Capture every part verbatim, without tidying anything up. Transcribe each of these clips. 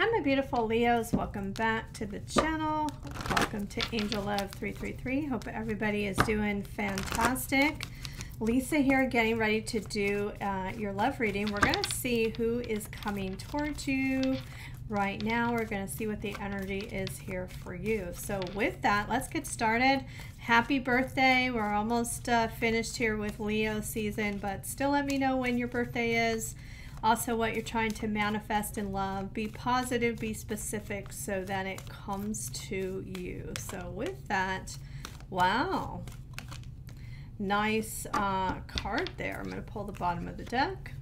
Hi my beautiful Leos, welcome back to the channel. Welcome to Angel Love three three three. Hope everybody is doing fantastic. Lisa here, getting ready to do uh, your love reading. We're going to see who is coming towards you right now. We're going to see what the energy is here for you. So with that, let's get started. Happy birthday. We're almost uh, finished here with Leo season, but still let me know when your birthday is. Also what you're trying to manifest in love. Be positive, be specific so that it comes to you. So with that, wow, nice uh, card there. I'm going to pull the bottom of the deck.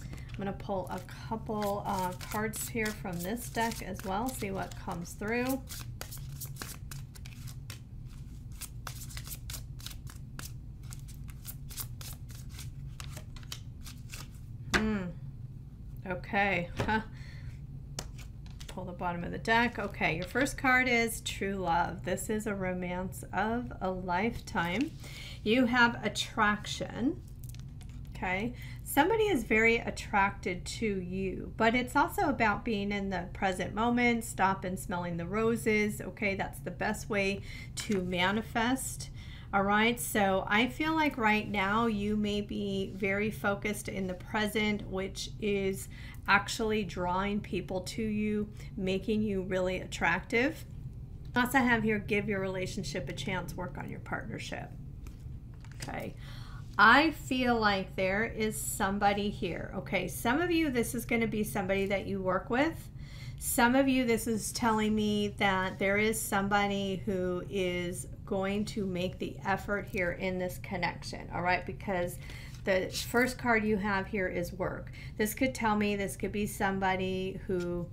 I'm going to pull a couple uh, cards here from this deck as well, see what comes through. Okay, huh. Pull the bottom of the deck. Okay, your first card is True Love. This is a romance of a lifetime. You have attraction, okay? Somebody is very attracted to you, but it's also about being in the present moment, stop and smelling the roses, okay? That's the best way to manifest. All right, so I feel like right now you may be very focused in the present, which is actually drawing people to you, making you really attractive. Also have here, give your relationship a chance, work on your partnership. Okay, I feel like there is somebody here. Okay, some of you, this is gonna be somebody that you work with. Some of you, this is telling me that there is somebody who is going to make the effort here in this connection, all right? Because the first card you have here is work. This could tell me, this could be somebody who,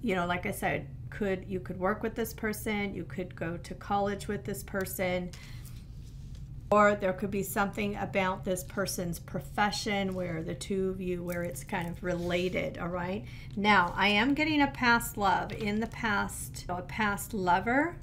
you know, like I said, could you could work with this person, you could go to college with this person, or there could be something about this person's profession where the two of you, where it's kind of related, all right? Now, I am getting a past love in the past, a past lover,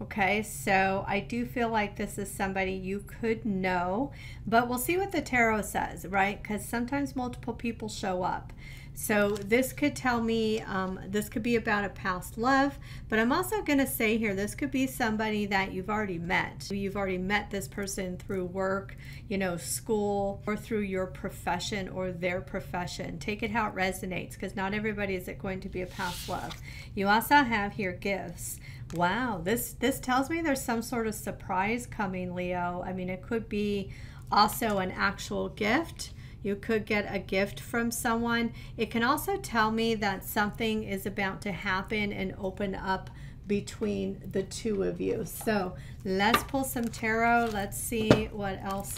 okay? So I do feel like this is somebody you could know, but we'll see what the tarot says, right? Because sometimes multiple people show up. So this could tell me, um, this could be about a past love, but I'm also going to say here, this could be somebody that you've already met. You've already met this person through work, you know, school, or through your profession or their profession. Take it how it resonates, because not everybody is it going to be a past love. You also have here gifts. Wow, this, this tells me there's some sort of surprise coming, Leo. I mean, it could be also an actual gift. You could get a gift from someone. It can also tell me that something is about to happen and open up between the two of you. So let's pull some tarot. Let's see what else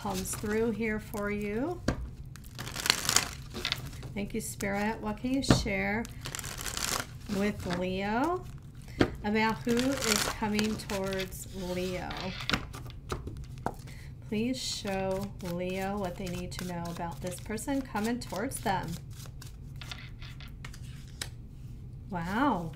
comes through here for you. Thank you, Spirit. What can you share with Leo about who is coming towards Leo? Please show Leo what they need to know about this person coming towards them. Wow.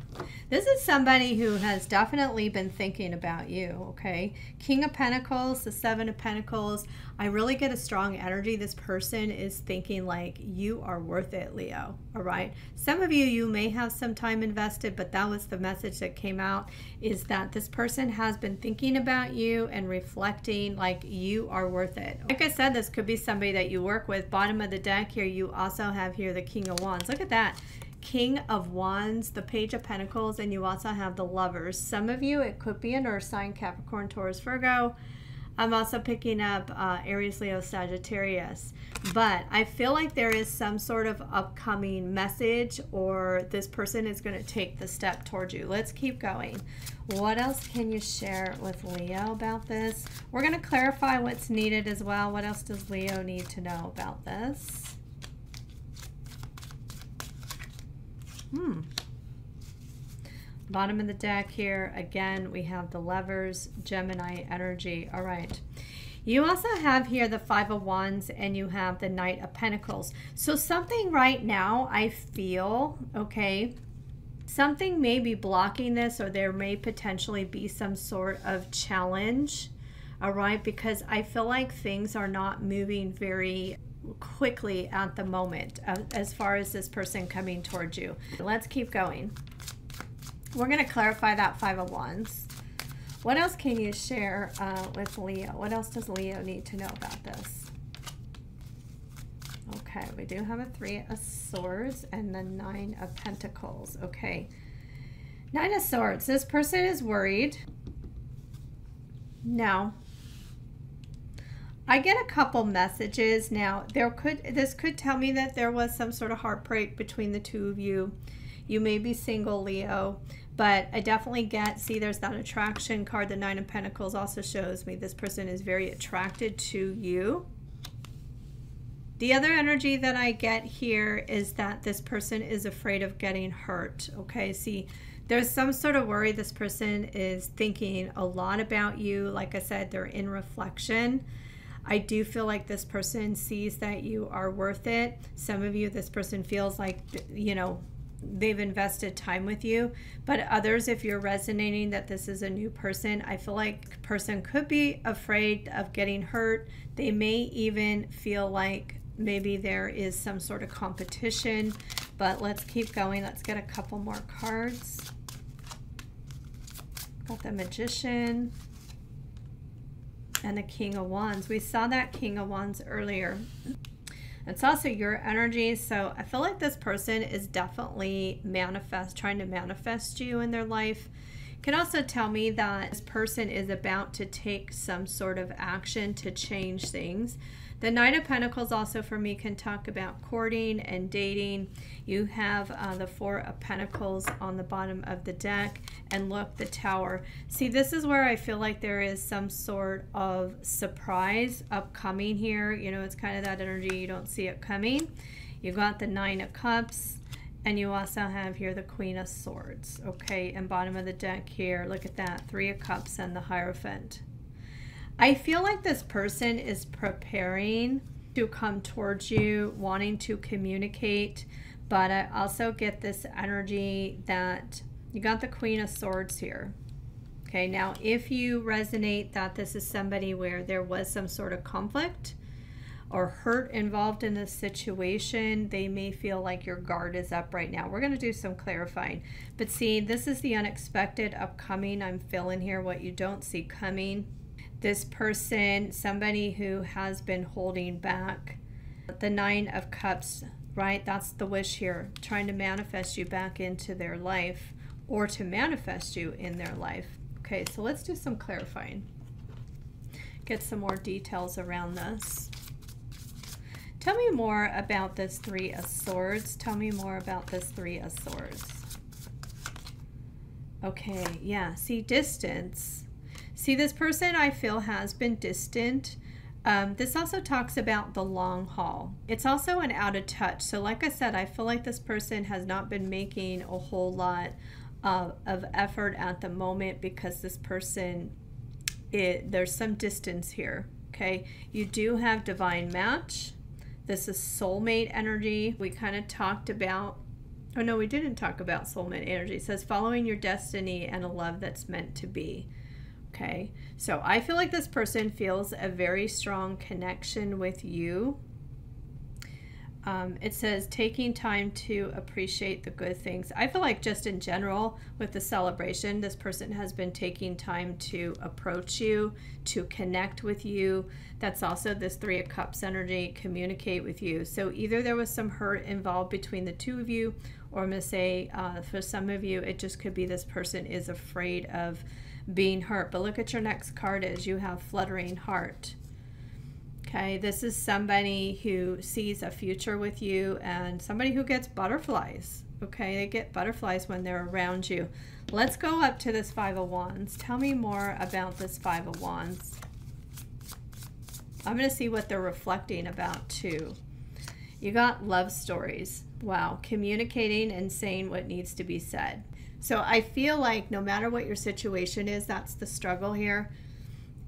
This is somebody who has definitely been thinking about you, okay? King of Pentacles, the Seven of Pentacles. I really get a strong energy. This person is thinking like, you are worth it, Leo, all right? Some of you, you may have some time invested, but that was the message that came out, is that this person has been thinking about you and reflecting like you are worth it. Like I said, this could be somebody that you work with. Bottom of the deck here, you also have here the King of Wands. Look at that. King of Wands, the Page of Pentacles, and you also have the Lovers. Some of you, it could be an earth sign, Capricorn, Taurus, Virgo. I'm also picking up uh, Aries, Leo, Sagittarius. But I feel like there is some sort of upcoming message, or this person is going to take the step towards you. Let's keep going. What else can you share with Leo about this? We're going to clarify what's needed as well. What else does Leo need to know about this? Hmm. Bottom of the deck here, again, we have the Lovers, Gemini energy. All right. You also have here the Five of Wands, and you have the Knight of Pentacles. So something right now, I feel, okay, something may be blocking this, or there may potentially be some sort of challenge, all right, because I feel like things are not moving very quickly at the moment uh, as far as this person coming towards you. Let's keep going. We're going to clarify that Five of Wands. What else can you share uh, with Leo? What else does Leo need to know about this? Okay, we do have a Three of Swords and the Nine of Pentacles. Okay, Nine of Swords. This person is worried. Now, I get a couple messages. Now, there could this could tell me that there was some sort of heartbreak between the two of you. You may be single, Leo, but I definitely get, see there's that attraction card. The Nine of Pentacles also shows me this person is very attracted to you. The other energy that I get here is that this person is afraid of getting hurt. Okay, see, there's some sort of worry. This person is thinking a lot about you. Like I said, they're in reflection. I do feel like this person sees that you are worth it. Some of you, this person feels like, you know, they've invested time with you, but others, if you're resonating that this is a new person, I feel like person could be afraid of getting hurt. They may even feel like maybe there is some sort of competition, but let's keep going. Let's get a couple more cards. Got the Magician and the King of Wands. We saw that King of Wands earlier. It's also your energy, so I feel like this person is definitely manifest, trying to manifest you in their life. You can also tell me that this person is about to take some sort of action to change things. The Nine of Pentacles also for me can talk about courting and dating. You have uh, the Four of Pentacles on the bottom of the deck, and look, the Tower. See, this is where I feel like there is some sort of surprise upcoming here. You know, it's kind of that energy, you don't see it coming. You've got the Nine of Cups, and you also have here the Queen of Swords. Okay, and bottom of the deck here, look at that, Three of Cups and the Hierophant. I feel like this person is preparing to come towards you, wanting to communicate, but I also get this energy that you got the Queen of Swords here. Okay, now if you resonate that this is somebody where there was some sort of conflict or hurt involved in this situation, they may feel like your guard is up right now. We're going to do some clarifying, but see, this is the unexpected upcoming. I'm feeling here what you don't see coming. This person, somebody who has been holding back. The Nine of Cups, right? That's the wish here, trying to manifest you back into their life or to manifest you in their life. Okay, so let's do some clarifying. Get some more details around this. Tell me more about this Three of Swords. Tell me more about this Three of Swords. Okay, yeah, see, distance. See, this person I feel has been distant. Um, this also talks about the long haul. It's also an out of touch. So like I said, I feel like this person has not been making a whole lot uh, of effort at the moment because this person, it, there's some distance here, okay? You do have divine match. This is soulmate energy. We kind of talked about, oh no, we didn't talk about soulmate energy. It says following your destiny and a love that's meant to be. Okay, so I feel like this person feels a very strong connection with you. Um, it says taking time to appreciate the good things. I feel like just in general with the celebration, this person has been taking time to approach you, to connect with you. That's also this Three of Cups energy, communicate with you. So either there was some hurt involved between the two of you, or I'm going to say uh, for some of you, it just could be this person is afraid of being hurt. But look at your next card is you have fluttering heart. Okay, this is somebody who sees a future with you and somebody who gets butterflies. Okay, they get butterflies when they're around you. Let's go up to this Five of Wands. Tell me more about this Five of Wands. I'm going to see what they're reflecting about too. You got love stories. Wow, communicating and saying what needs to be said. So I feel like no matter what your situation is, that's the struggle here,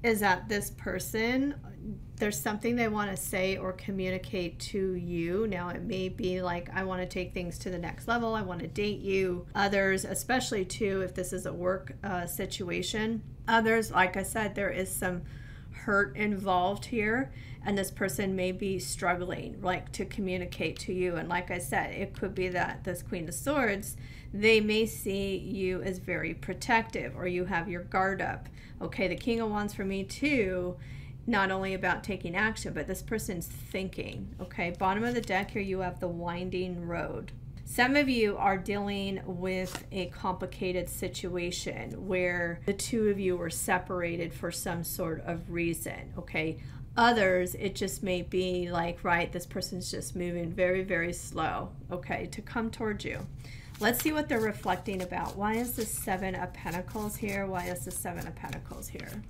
is that this person, there's something they want to say or communicate to you. Now it may be like, I want to take things to the next level. I want to date you. Others, especially too, if this is a work uh, situation. Others, like I said, there is some hurt involved here, and this person may be struggling like to communicate to you. And like I said, it could be that this Queen of Swords, they may see you as very protective, or you have your guard up. Okay, the King of Wands for me too, not only about taking action, but this person's thinking. Okay, bottom of the deck here, you have the winding road. Some of you are dealing with a complicated situation where the two of you were separated for some sort of reason, okay? Others, it just may be like, right, this person's just moving very, very slow, okay, to come towards you. Let's see what they're reflecting about. Why is the Seven of Pentacles here? Why is the Seven of Pentacles here?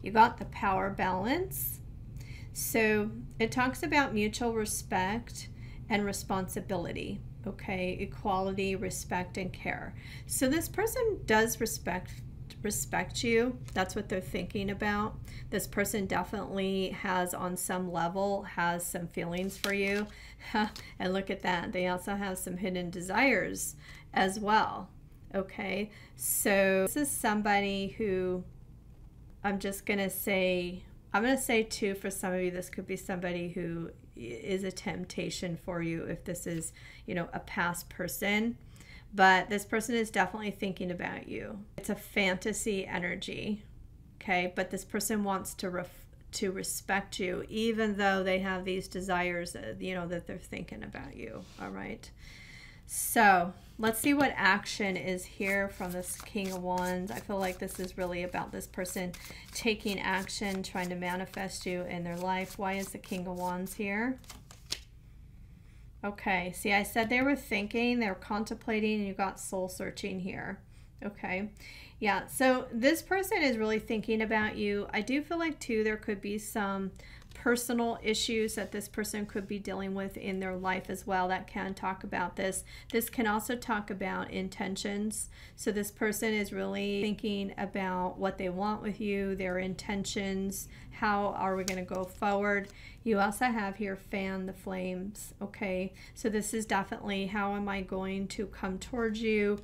You got the power balance. So it talks about mutual respect and responsibility, okay? Equality, respect, and care. So this person does respect respect you. That's what they're thinking about. This person definitely has, on some level, has some feelings for you. And look at that. They also have some hidden desires as well, okay? So this is somebody who, I'm just gonna say, I'm gonna say too, for some of you, this could be somebody who is a temptation for you if this is, you know, a past person. But this person is definitely thinking about you. It's a fantasy energy, okay? But this person wants to ref to respect you, even though they have these desires, you know, that they're thinking about you, all right? So let's see what action is here from this King of Wands. I feel like this is really about this person taking action, trying to manifest you in their life. Why is the King of Wands here? Okay, see, I said they were thinking, they were contemplating, and you got soul searching here. Okay, yeah, so this person is really thinking about you. I do feel like, too, there could be some personal issues that this person could be dealing with in their life as well that can talk about this. This can also talk about intentions. So this person is really thinking about what they want with you, their intentions, how are we going to go forward. You also have here fan the flames, okay? So this is definitely, how am I going to come towards you?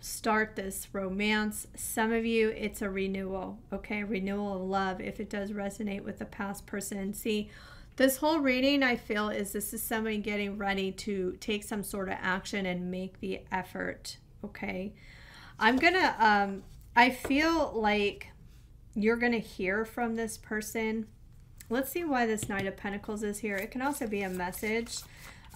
Start this romance. Some of you, it's a renewal, okay? Renewal of love, if it does resonate with the past person. See, this whole reading, I feel, is this is somebody getting ready to take some sort of action and make the effort, okay? I'm gonna, um, I feel like you're gonna hear from this person. Let's see why this Knight of Pentacles is here. It can also be a message,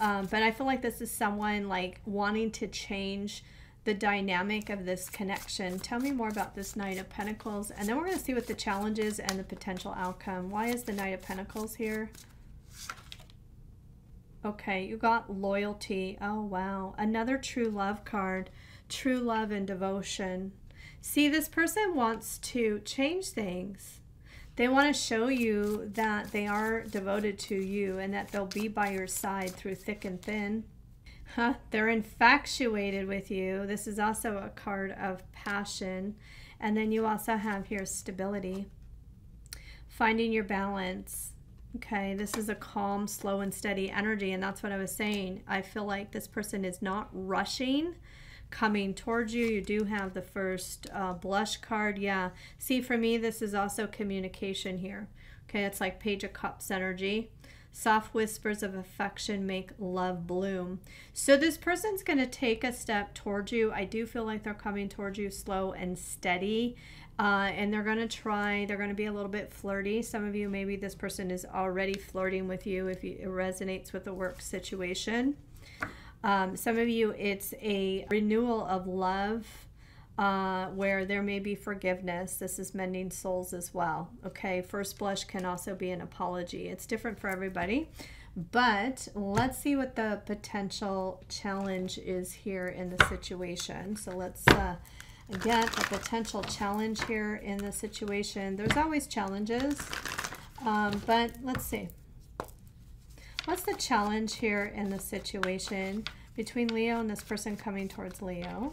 um, but I feel like this is someone like wanting to change the dynamic of this connection. Tell me more about this Knight of Pentacles, and then we're going to see what the challenge is and the potential outcome. Why is the Knight of Pentacles here? Okay, you got loyalty. Oh, wow. Another true love card. True love and devotion. See, this person wants to change things. They want to show you that they are devoted to you and that they'll be by your side through thick and thin. Huh, they're infatuated with you. This is also a card of passion. And then you also have here stability. Finding your balance. Okay, this is a calm, slow, and steady energy, and that's what I was saying. I feel like this person is not rushing coming towards you. You do have the first uh, blush card. Yeah, see, for me, this is also communication here. Okay, it's like Page of Cups energy. Soft whispers of affection make love bloom. So this person's going to take a step towards you. I do feel like they're coming towards you slow and steady, uh, and they're going to try. They're going to be a little bit flirty. Some of you, maybe this person is already flirting with you if it resonates with the work situation. Um, some of you, it's a renewal of love, uh, where there may be forgiveness. This is mending souls as well, okay? First blush can also be an apology. It's different for everybody, but let's see what the potential challenge is here in the situation. So let's uh, get the potential challenge here in the situation. There's always challenges, um, but let's see. What's the challenge here in the situation between Leo and this person coming towards Leo?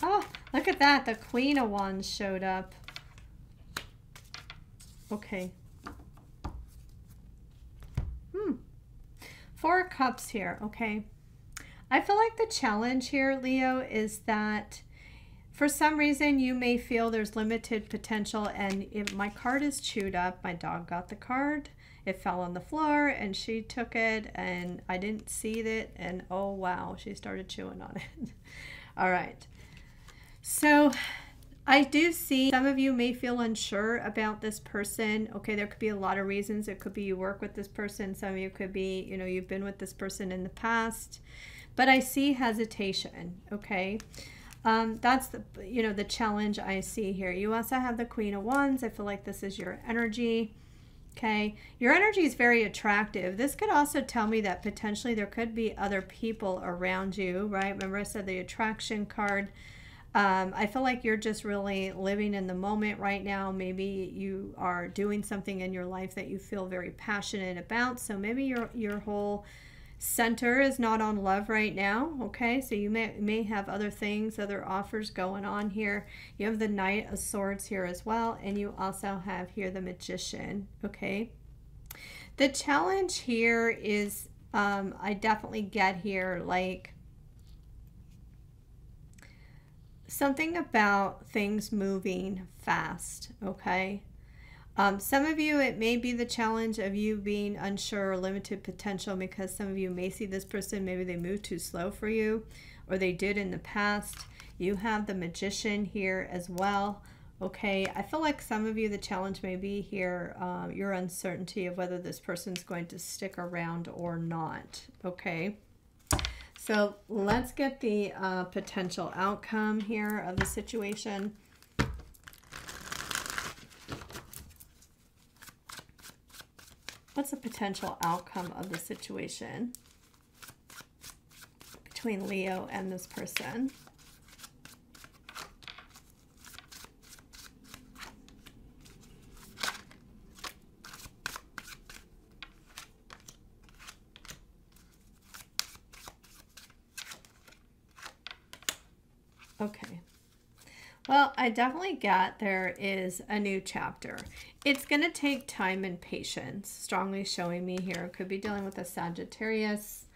Oh, look at that. The Queen of Wands showed up. Okay. Hmm. Four of Cups here. Okay. I feel like the challenge here, Leo, is that For some reason, you may feel there's limited potential, and if my card is chewed up, my dog got the card, it fell on the floor, and she took it, and I didn't see it, and oh wow, she started chewing on it. All right. So I do see some of you may feel unsure about this person. Okay, there could be a lot of reasons. It could be you work with this person. Some of you could be, you know, you've been with this person in the past. But I see hesitation, okay? Um, that's, the you know, the challenge I see here. You also have the Queen of Wands. I feel like this is your energy, okay? Your energy is very attractive. This could also tell me that potentially there could be other people around you, right? Remember I said the attraction card. Um, I feel like you're just really living in the moment right now. Maybe you are doing something in your life that you feel very passionate about. So maybe your your whole center is not on love right now. Okay, so you may, may have other things, other offers going on here. You have the Knight of Swords here as well. And you also have here the Magician. Okay. The challenge here is um, I definitely get here like something about things moving fast, okay? Um, some of you, it may be the challenge of you being unsure or limited potential, because some of you may see this person, maybe they move too slow for you, or they did in the past. You have the Magician here as well, okay? I feel like some of you, the challenge may be here, uh, your uncertainty of whether this person's going to stick around or not, okay? So let's get the uh, potential outcome here of the situation. What's the potential outcome of the situation between Leo and this person? Okay, well, I definitely get there is a new chapter. It's going to take time and patience, strongly showing me here. Could be dealing with a Sagittarius.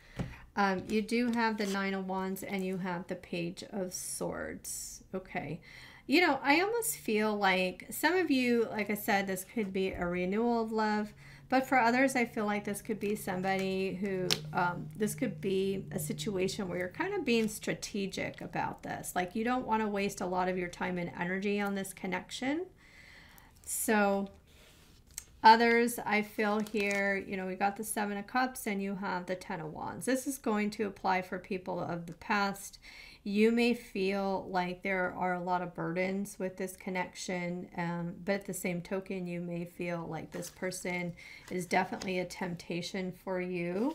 Um, you do have the Nine of Wands and you have the Page of Swords. Okay, you know, I almost feel like some of you, like I said, this could be a renewal of love. But for others, I feel like this could be somebody who, um, this could be a situation where you're kind of being strategic about this. Like you don't want to waste a lot of your time and energy on this connection. So others, I feel here, you know, we got the Seven of Cups and you have the Ten of Wands. This is going to apply for people of the past. You may feel like there are a lot of burdens with this connection, um, but at the same token, you may feel like this person is definitely a temptation for you.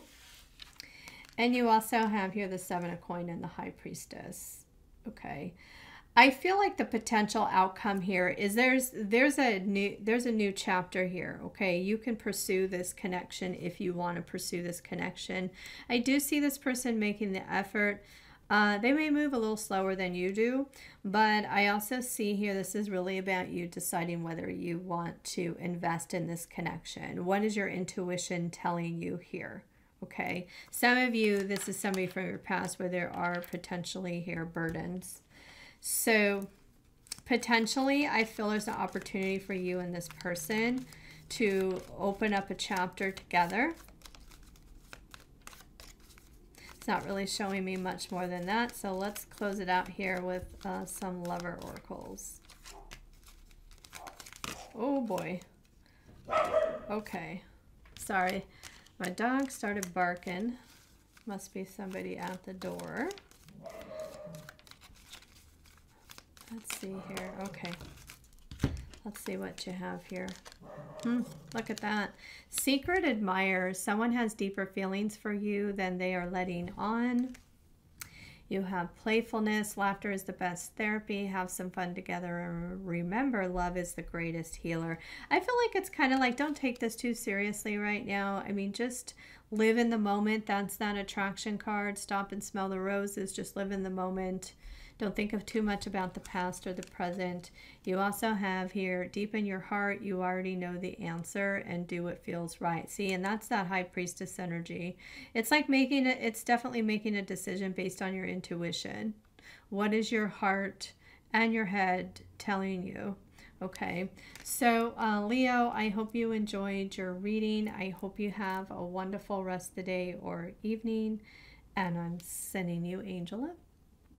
And you also have here the Seven of Coin and the High Priestess. Okay. I feel like the potential outcome here is there's there's a new there's a new chapter here. Okay, you can pursue this connection if you want to pursue this connection. I do see this person making the effort. Uh, they may move a little slower than you do, but I also see here this is really about you deciding whether you want to invest in this connection. What is your intuition telling you here? Okay, some of you, this is somebody from your past where there are potentially here burdens. So potentially I feel there's an opportunity for you and this person to open up a chapter together. Not really showing me much more than that, so let's close it out here with uh, some Lover oracles. Oh boy. Okay, sorry, my dog started barking. Must be somebody at the door. Let's see here. Okay, let's see what you have here. Hmm, look at that. Secret admirer. Someone has deeper feelings for you than they are letting on. You have playfulness. Laughter is the best therapy. Have some fun together. And remember, love is the greatest healer. I feel like it's kind of like, don't take this too seriously right now. I mean, just live in the moment. That's that attraction card. Stop and smell the roses. Just live in the moment. Don't think of too much about the past or the present. You also have here, deep in your heart, you already know the answer and do what feels right. See, and that's that High Priestess energy. It's like making it, it's definitely making a decision based on your intuition. What is your heart and your head telling you. Okay, so uh, Leo, I hope you enjoyed your reading. I hope you have a wonderful rest of the day or evening, and I'm sending you Angel Love.